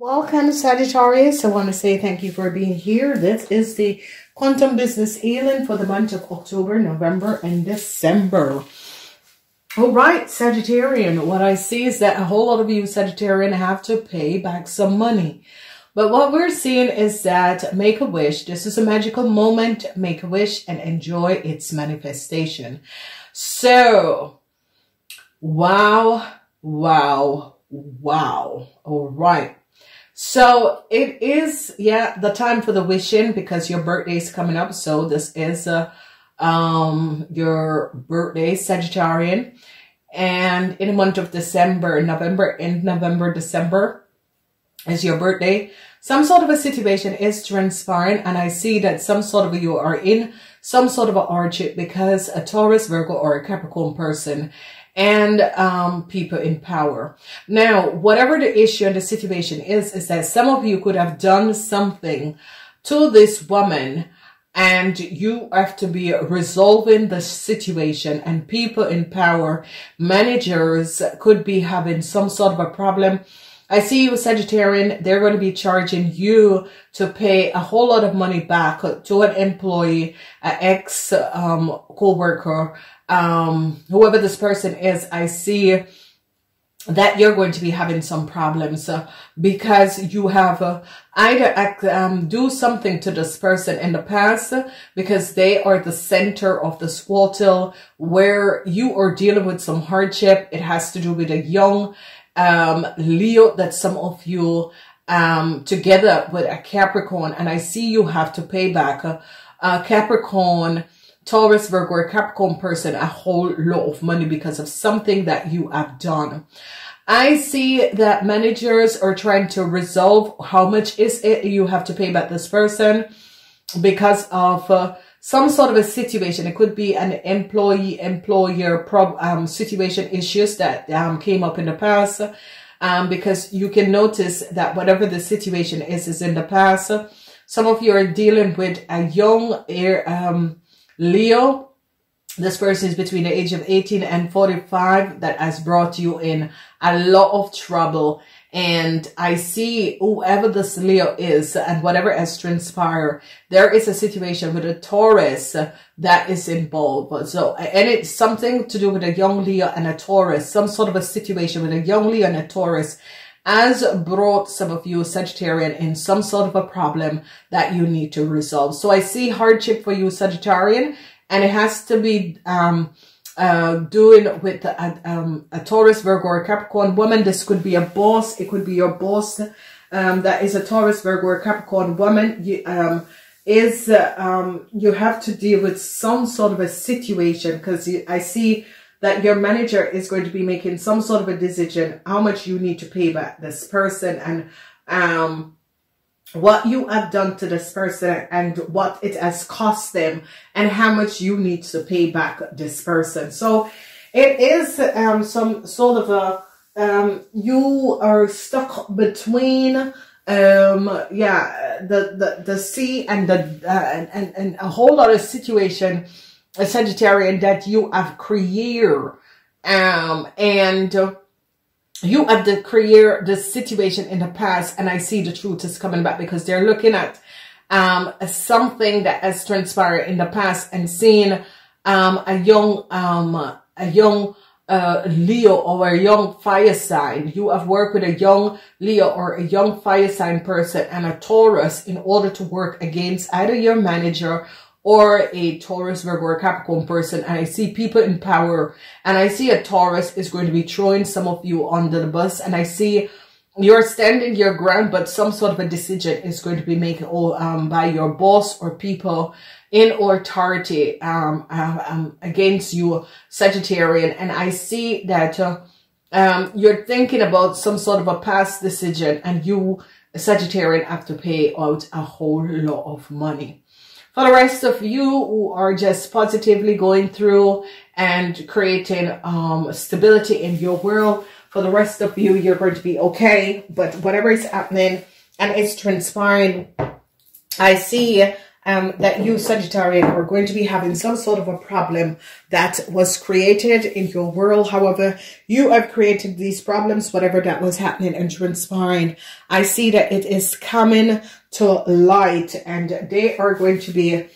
Welcome, Sagittarius. I want to say thank you for being here. This is the Quantum Business Healing for the month of October, November, and December. All right, Sagittarian. What I see is that a whole lot of you, Sagittarian, have to pay back some money. But what we're seeing is that make a wish. This is a magical moment. Make a wish and enjoy its manifestation. So, wow, wow, wow. All right. So it is, yeah, the time for the wishing because your birthday is coming up. So this is your birthday, Sagittarian. And in the month of December, November, and November, December is your birthday. Some sort of a situation is transpiring. And I see that some sort of you are in some sort of a hardship because a Taurus, Virgo, or a Capricorn person and people in power. Now, whatever the issue and the situation is that some of you could have done something to this woman and you have to be resolving the situation, and people in power, managers, could be having some sort of a problem. I see you, Sagittarian, they're going to be charging you to pay a whole lot of money back to an employee, an ex-co-worker, whoever this person is. I see that you're going to be having some problems because you have either do something to this person in the past because they are the center of the squabble where you are dealing with some hardship. It has to do with a young Leo that some of you together with a Capricorn, and I see you have to pay back a Capricorn, Taurus, Virgo, or Capricorn person a whole lot of money because of something that you have done. I see that managers are trying to resolve how much is it you have to pay back this person because of some sort of a situation. It could be an employee-employer situation issues that came up in the past because you can notice that whatever the situation is in the past. Some of you are dealing with a young Leo. This person is between the age of 18 and 45 that has brought you in a lot of trouble. And I see whoever this Leo is and whatever has transpired, there is a situation with a Taurus that is involved. So, and it's something to do with a young Leo and a Taurus. Some sort of a situation with a young Leo and a Taurus has brought some of you, Sagittarian, in some sort of a problem that you need to resolve. So I see hardship for you, Sagittarian, and it has to be doing with a Taurus, Virgo, or Capricorn woman. This could be a boss. It could be your boss that is a Taurus, Virgo, or Capricorn woman. You have to deal with some sort of a situation because I see that your manager is going to be making some sort of a decision how much you need to pay back this person and what you have done to this person and what it has cost them and how much you need to pay back this person. So it is some sort of a, you are stuck between, yeah, the sea and the, and a whole lot of situation, a Sagittarian, that you have created, and you have to create this situation in the past, and I see the truth is coming back because they're looking at something that has transpired in the past and seeing a young Leo or a young fire sign. You have worked with a young Leo or a young fire sign person and a Taurus in order to work against either your manager or a Taurus, Virgo, or Capricorn person. And I see people in power. And I see a Taurus is going to be throwing some of you under the bus. And I see you're standing your ground, but some sort of a decision is going to be made by your boss or people in authority against you, Sagittarian. And I see that you're thinking about some sort of a past decision, and you, Sagittarian, have to pay out a whole lot of money. For the rest of you who are just positively going through and creating stability in your world, for the rest of you, you're going to be okay. But whatever is happening and it's transpiring, I see that you, Sagittarius, are going to be having some sort of a problem that was created in your world. However, you have created these problems, whatever that was happening and transpiring. I see that it is coming to light, and they are going to be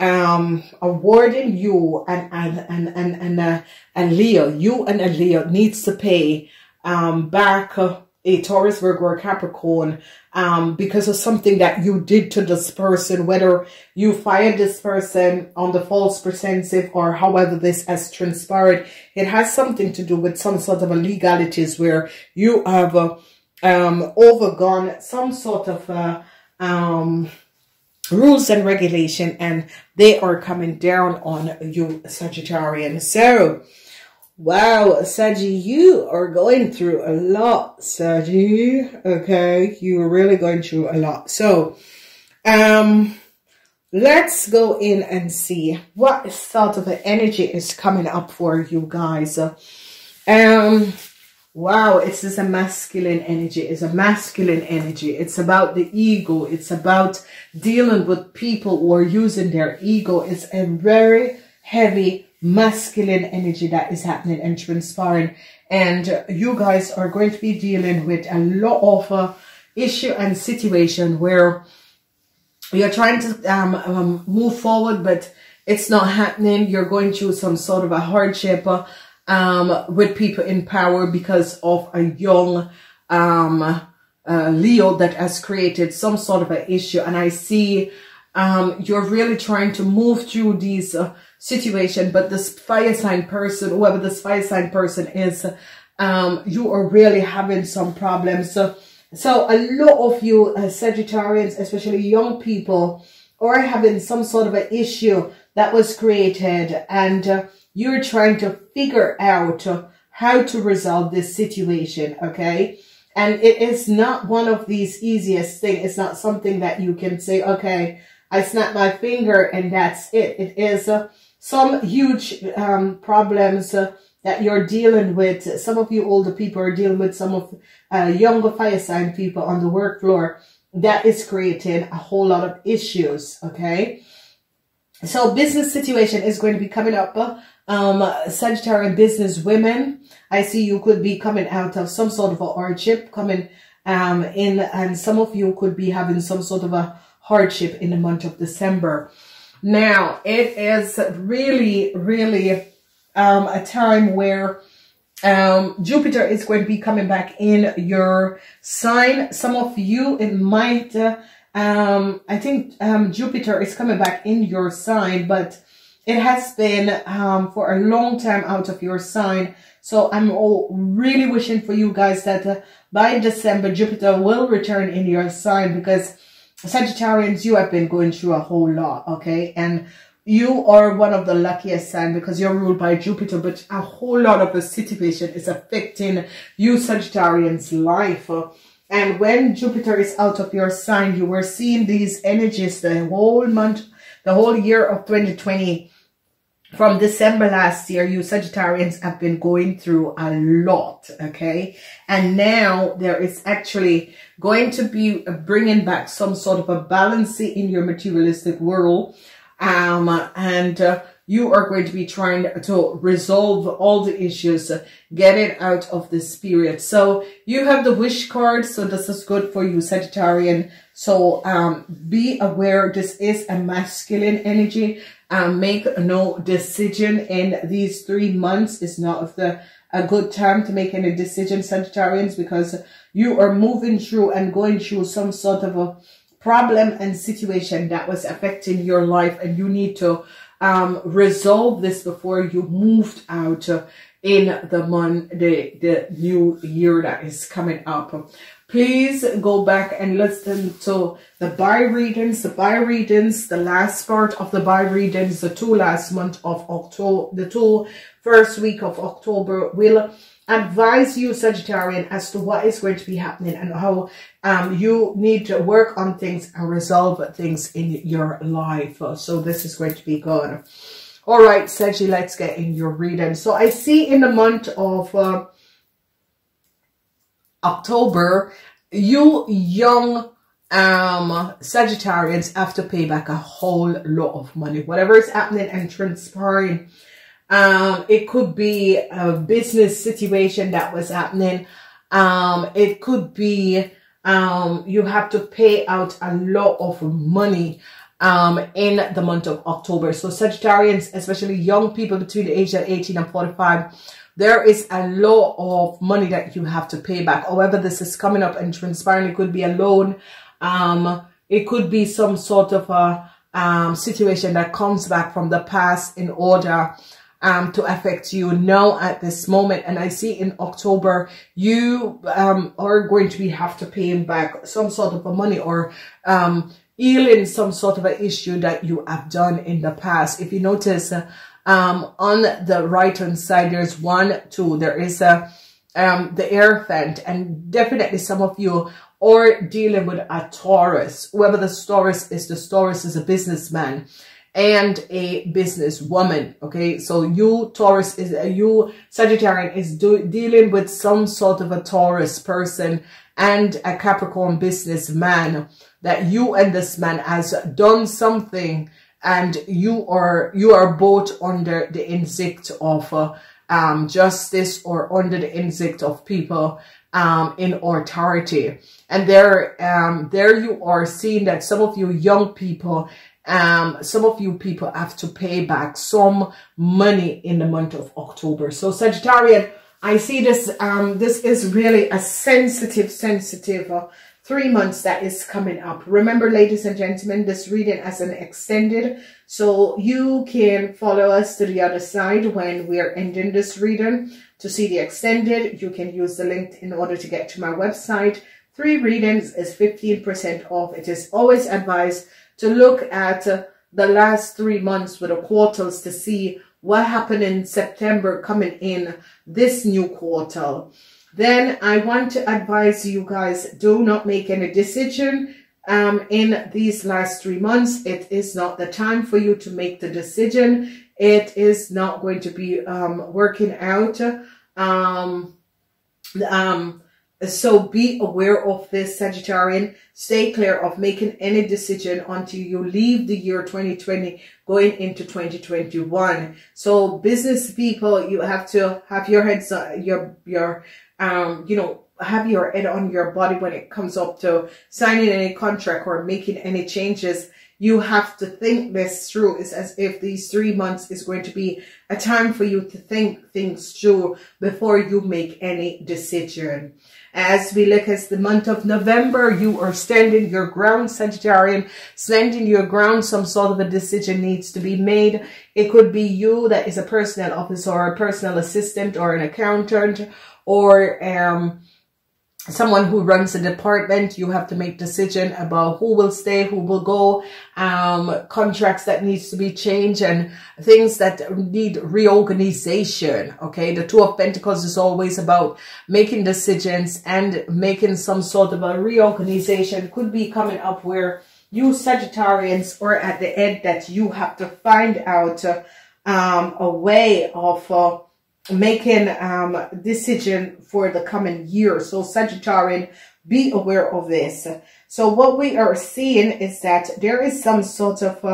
awarding you and Leo. You and a Leo needs to pay back a Taurus, Virgo, or Capricorn because of something that you did to this person, whether you fired this person on the false pretensive or however this has transpired. It has something to do with some sort of illegalities where you have overgone some sort of rules and regulation, and they are coming down on you, Sagittarian. So wow, Saggy, you are going through a lot, Saggy. Okay, you're really going through a lot. So, let's go in and see what sort of energy is coming up for you guys. Wow, it's just a masculine energy. It's a masculine energy. It's about the ego. It's about dealing with people who are using their ego. It's a very heavy masculine energy that is happening and transpiring, and you guys are going to be dealing with a lot of issue and situation where you're trying to move forward, but it's not happening. You're going through some sort of a hardship with people in power because of a young Leo that has created some sort of an issue, and I see you're really trying to move through these situation, but this fire sign person, whoever this fire sign person is, you are really having some problems. So a lot of you Sagittarians, especially young people, are having some sort of an issue that was created, and you're trying to figure out how to resolve this situation, okay? And it is not one of these easiest things. It's not something that you can say, okay, I snap my finger and that's it. It is some huge problems that you're dealing with. Some of you older people are dealing with some of younger fire sign people on the work floor. That is creating a whole lot of issues, okay? So business situation is going to be coming up. Sagittarian business women, I see you could be coming out of some sort of a hardship, coming in, and some of you could be having some sort of a hardship in the month of December. Now, it is really, really a time where Jupiter is going to be coming back in your sign. Some of you, it might, I think Jupiter is coming back in your sign, but it has been for a long time out of your sign. So I'm all really wishing for you guys that by December, Jupiter will return in your sign, because Sagittarians, you have been going through a whole lot, okay? And you are one of the luckiest signs because you're ruled by Jupiter, but a whole lot of the situation is affecting you, Sagittarians' life. And when Jupiter is out of your sign, you were seeing these energies the whole month, the whole year of 2020. From December last year, you Sagittarians have been going through a lot, okay? And now there is actually going to be bringing back some sort of a balance in your materialistic world. And you are going to be trying to resolve all the issues, get it out of this period. So you have the wish card, so this is good for you, Sagittarian. So be aware, this is a masculine energy. Make no decision in these 3 months. It's not a good time to make any decision, Sagittarians, because you are moving through and going through some sort of a problem and situation that was affecting your life, and you need to resolve this before you moved out in the month, the new year that is coming up. Please go back and listen to the buy readings, the last part of the buy readings, the two last month of October, the two first week of October will advise you, Sagittarian, as to what is going to be happening and how you need to work on things and resolve things in your life. So this is going to be good. All right, Saggy, let's get in your reading. So I see in the month of October, you young Sagittarians have to pay back a whole lot of money. Whatever is happening and transpiring, it could be a business situation that was happening. It could be you have to pay out a lot of money in the month of October. So Sagittarians, especially young people between the age of 18 and 45, there is a lot of money that you have to pay back. However, this is coming up and transpiring. It could be a loan. It could be some sort of a situation that comes back from the past in order to affect you now at this moment. And I see in October you are going to be have to paying back some sort of a money, or healing some sort of an issue that you have done in the past. If you notice on the right hand side, there's 1, 2, there is a the Air Vent, and definitely some of you are dealing with a Taurus. Whoever this Taurus is, the Taurus is a businessman and a businesswoman. Okay, so you Taurus is you Sagittarian is dealing with some sort of a Taurus person and a Capricorn businessman, that you and this man has done something, and you are both under the insect of justice, or under the insect of people in authority. And there you are seeing that some of you young people, some of you people have to pay back some money in the month of October. So Sagittarius, I see this, this is really a sensitive 3 months that is coming up. Remember, ladies and gentlemen, this reading as an extended, so you can follow us to the other side when we are ending this reading. To see the extended, you can use the link in order to get to my website. 3 readings is 15% off. It is always advised to look at the last 3 months with the quartals to see what happened in September coming in this new quarter. Then I want to advise you guys, do not make any decision in these last 3 months. It is not the time for you to make the decision. It is not going to be working out. So be aware of this, Sagittarian. Stay clear of making any decision until you leave the year 2020 going into 2021. So business people, you have to have your heads, you know, have your head on your body when it comes up to signing any contract or making any changes. You have to think this through. It's as if these 3 months is going to be a time for you to think things through before you make any decision. As we look at the month of November, you are standing your ground, Sagittarian, standing your ground. Some sort of a decision needs to be made. It could be you that is a personal officer or a personal assistant or an accountant or someone who runs a department. You have to make decision about who will stay, who will go, contracts that needs to be changed and things that need reorganization. Okay. The Two of Pentacles is always about making decisions and making some sort of a reorganization. Could be coming up where you Sagittarians are at the end that you have to find out, a way of, making decision for the coming year. So Sagittarian, be aware of this. So what we are seeing is that there is some sort of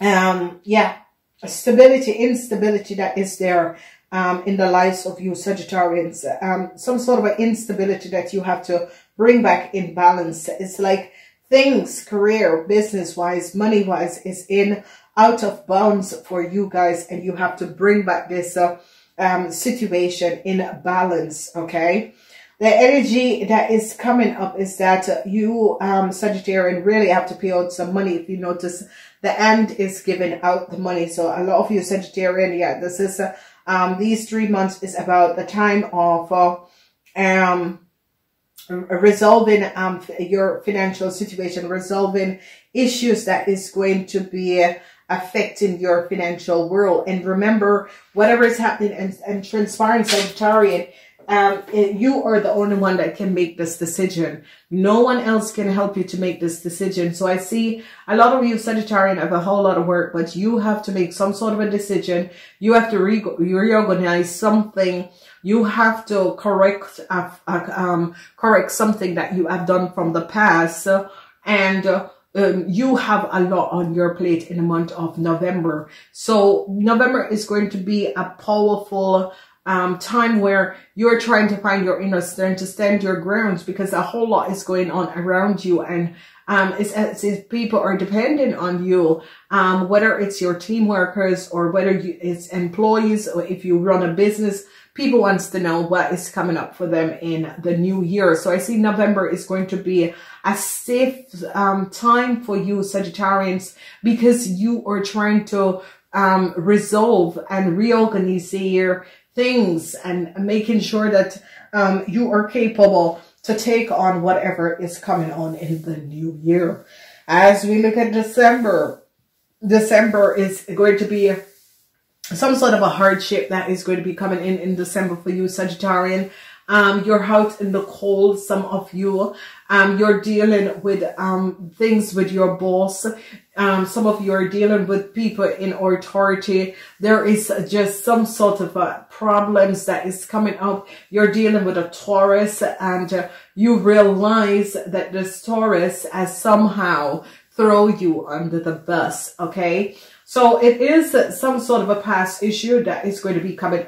instability that is there in the lives of you Sagittarians. Some sort of an instability that you have to bring back in balance. It's like things, career, business wise, money wise, is in out of bounds for you guys, and you have to bring back this situation in balance. Okay, the energy that is coming up is that you Sagittarian really have to pay out some money. If you notice, the hand is giving out the money. So a lot of you Sagittarian, yeah, this is these 3 months is about the time of resolving your financial situation, resolving issues that is going to be affecting your financial world. And remember, whatever is happening and transpiring, Sagittarian, You are the only one that can make this decision. No one else can help you to make this decision. So I see a lot of you Sagittarian have a whole lot of work, but you have to make some sort of a decision. You have to reorganize something. You have to correct correct something that you have done from the past, and you have a lot on your plate in the month of November. So November is going to be a powerful time where you're trying to find your inner strength to stand your grounds, because a whole lot is going on around you, and it's as if people are dependent on you, whether it's your team workers or whether it's employees, or if you run a business, people wants to know what is coming up for them in the new year. So I see November is going to be a safe time for you Sagittarians, because you are trying to resolve and reorganize your things and making sure that you are capable to take on whatever is coming on in the new year. As we look at December, December is going to be some sort of a hardship that is going to be coming in December for you Sagittarian. You're out in the cold, some of you. You're dealing with things with your boss. Some of you are dealing with people in authority. There is just some sort of problems that is coming up. You're dealing with a Taurus, and you realize that this Taurus has somehow thrown you under the bus, okay? So it is some sort of a past issue that is going to be coming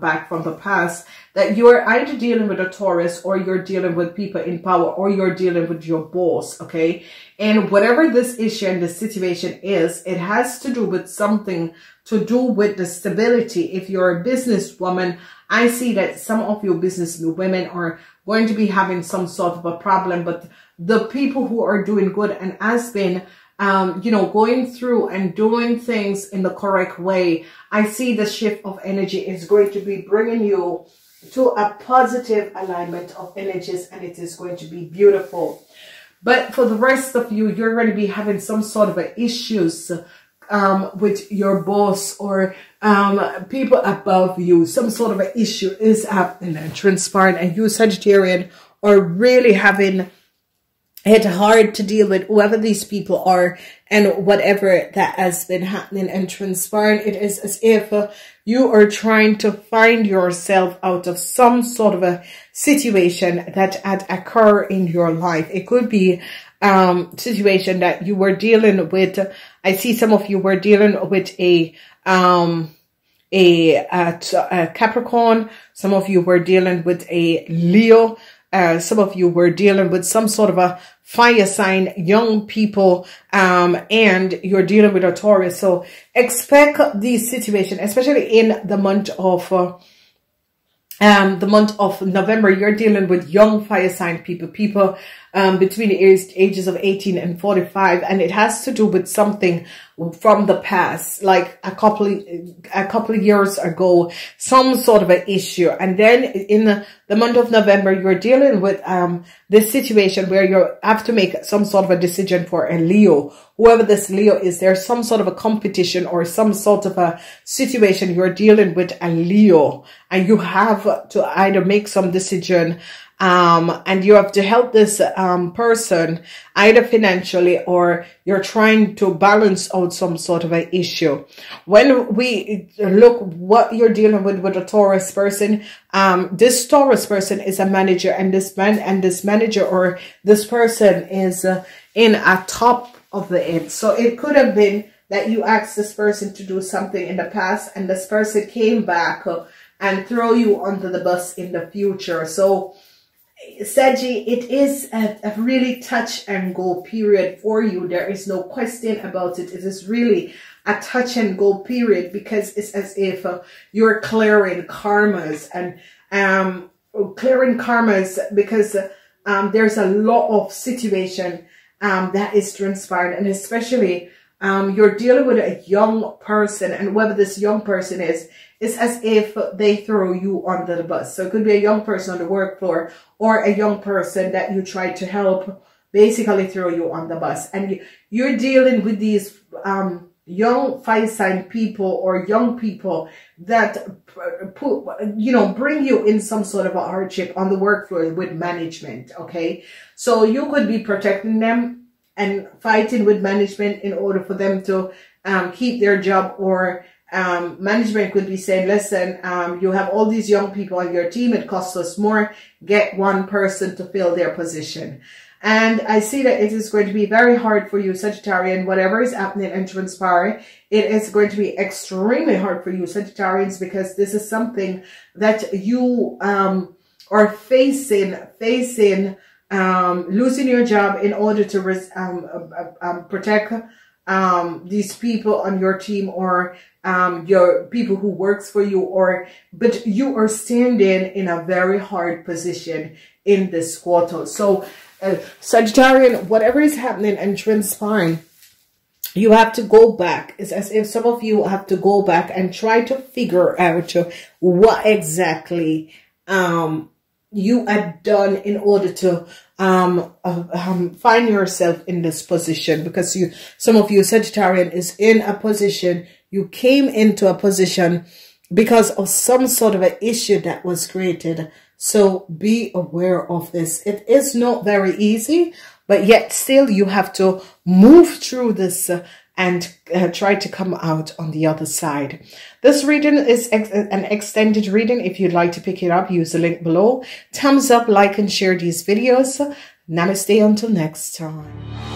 back from the past, that you're either dealing with a Taurus, or you're dealing with people in power, or you're dealing with your boss, okay? And whatever this issue and this situation is, it has to do with something to do with the stability. If you're a businesswoman, I see that some of your business women are going to be having some sort of a problem, but the people who are doing good and has been you know, going through and doing things in the correct way, I see the shift of energy is going to be bringing you to a positive alignment of energies, and it is going to be beautiful. But for the rest of you, you're going to be having some sort of issues with your boss or people above you. Some sort of an issue is happening and transpiring, and you Sagittarian are really having it's hard to deal with whoever these people are and whatever that has been happening and transpiring. It is as if you are trying to find yourself out of some sort of a situation that had occurred in your life. It could be situation that you were dealing with. I see some of you were dealing with a Capricorn. Some of you were dealing with a Leo. Some of you were dealing with some sort of a fire sign, young people, and you're dealing with a Taurus. So expect these situations, especially in the month of November. You're dealing with young fire sign people, between the ages of 18 and 45, and it has to do with something from the past, like a couple of years ago, some sort of an issue. And then in the month of November, you're dealing with this situation where you have to make some sort of a decision for a Leo. Whoever this Leo is, there's some sort of a competition or some sort of a situation you're dealing with a Leo, and you have to either make some decision. And you have to help this person either financially, or you're trying to balance out some sort of an issue. When we look what you're dealing with a Taurus person, this Taurus person is a manager, and this manager or this person is in a top of the end. So it could have been that you asked this person to do something in the past, and this person came back and throw you under the bus in the future. So Saggy, it is a really touch and go period for you. There is no question about it. It is really a touch and go period, because it's as if you're clearing karmas and clearing karmas, because there's a lot of situation that is transpired, and especially you're dealing with a young person, and whether this young person is, it's as if they throw you under the bus. So it could be a young person on the work floor, or a young person that you try to help basically throw you on the bus. And you're dealing with these young fire sign people or young people that put, you know, bring you in some sort of a hardship on the work floor with management. Okay, so you could be protecting them and fighting with management in order for them to keep their job, or management could be saying, listen, you have all these young people on your team, it costs us more, get one person to fill their position. And I see that it is going to be very hard for you, Sagittarian, whatever is happening and transpiring. It is going to be extremely hard for you, Sagittarians, because this is something that you are facing losing your job in order to protect these people on your team, or your people who works for you, or but you are standing in a very hard position in this quarter. So Sagittarian, whatever is happening and transpiring, you have to go back. It's as if some of you have to go back and try to figure out what exactly you had done in order to find yourself in this position, because you, some of you Sagittarian, is in a position, you came into a position because of some sort of an issue that was created. So be aware of this. It is not very easy, but yet still you have to move through this and try to come out on the other side. This reading is an extended reading. If you'd like to pick it up, use the link below. Thumbs up, like, and share these videos. Namaste until next time.